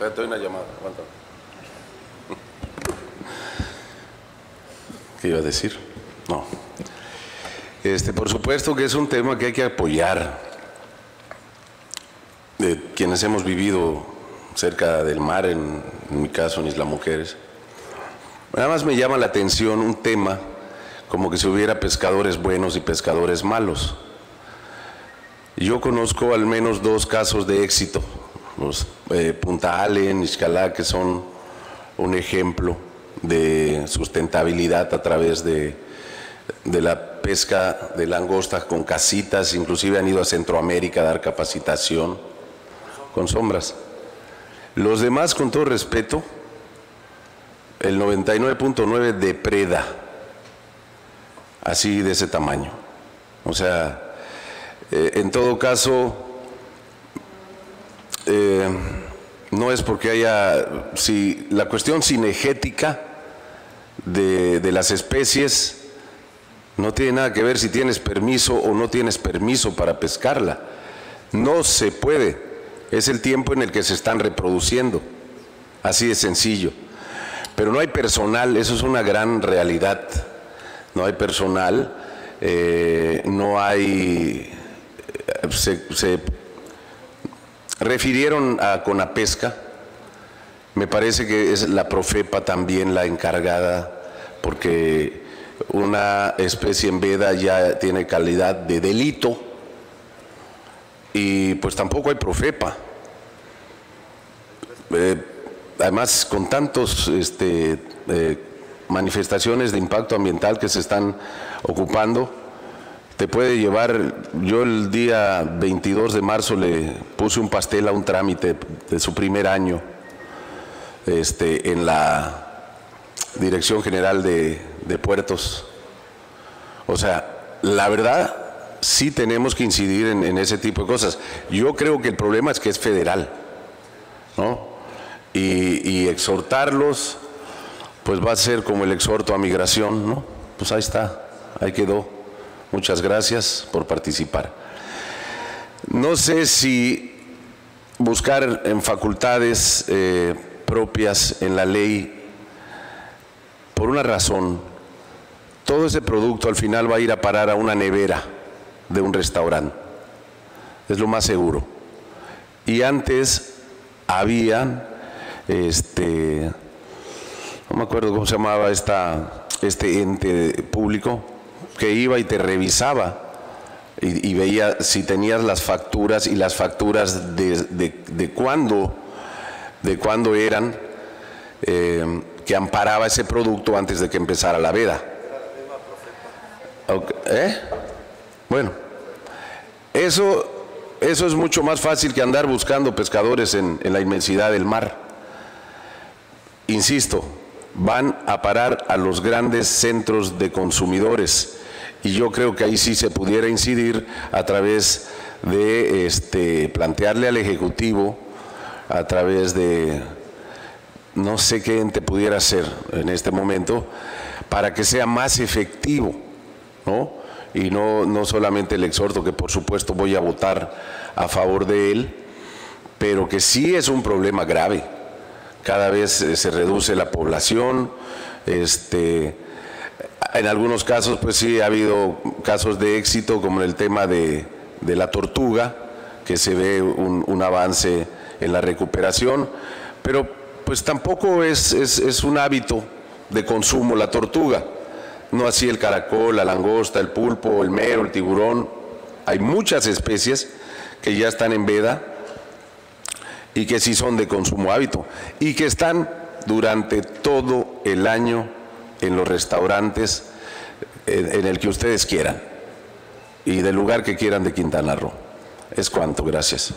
Estoy en una llamada, aguántame. ¿Qué iba a decir? No. Por supuesto que es un tema que hay que apoyar. Quienes hemos vivido cerca del mar, en mi caso en Isla Mujeres, nada más me llama la atención un tema como que si hubiera pescadores buenos y pescadores malos. Yo conozco al menos dos casos de éxito, los Punta Allen, Iscalá, que son un ejemplo de sustentabilidad a través de la pesca de langostas con casitas. Inclusive han ido a Centroamérica a dar capacitación con sombras. Los demás, con todo respeto, el 99.9 depreda, así de ese tamaño. O sea, en todo caso, no es porque haya, si la cuestión cinegética de las especies no tiene nada que ver si tienes permiso o no tienes permiso para pescarla. No se puede, es el tiempo en el que se están reproduciendo, así de sencillo. Pero no hay personal, eso es una gran realidad, no hay personal, no hay… se refirieron a Conapesca, me parece que es la profepa también la encargada, porque una especie en veda ya tiene calidad de delito y pues tampoco hay profepa. Además, con tantos manifestaciones de impacto ambiental que se están ocupando, te puede llevar… Yo el día 22 de marzo le puse un pastel a un trámite de su primer año en la Dirección General de Puertos. O sea, la verdad sí tenemos que incidir en ese tipo de cosas. Yo creo que el problema es que es federal, ¿no? Y exhortarlos, pues va a ser como el exhorto a migración, ¿no? Pues ahí está, ahí quedó. Muchas gracias por participar. No sé si buscar en facultades propias en la ley, por una razón, todo ese producto al final va a ir a parar a una nevera de un restaurante, es lo más seguro. Y antes había… no me acuerdo cómo se llamaba este ente público que iba y te revisaba y veía si tenías las facturas, y las facturas de cuándo eran, que amparaba ese producto antes de que empezara la veda. Okay. Bueno, eso es mucho más fácil que andar buscando pescadores en la inmensidad del mar. Insisto, van a parar a los grandes centros de consumidores, y yo creo que ahí sí se pudiera incidir a través de plantearle al Ejecutivo, a través de no sé qué ente pudiera hacer en este momento, para que sea más efectivo, ¿no? Y no solamente el exhorto, que por supuesto voy a votar a favor de él, pero que sí es un problema grave. Cada vez se reduce la población, en algunos casos pues sí ha habido casos de éxito, como en el tema de la tortuga, que se ve un avance en la recuperación, pero pues tampoco es un hábito de consumo la tortuga, no así el caracol, la langosta, el pulpo, el mero, el tiburón. Hay muchas especies que ya están en veda y que sí son de consumo hábito, y que están durante todo el año en los restaurantes en el que ustedes quieran y del lugar que quieran de Quintana Roo. Es cuanto, gracias.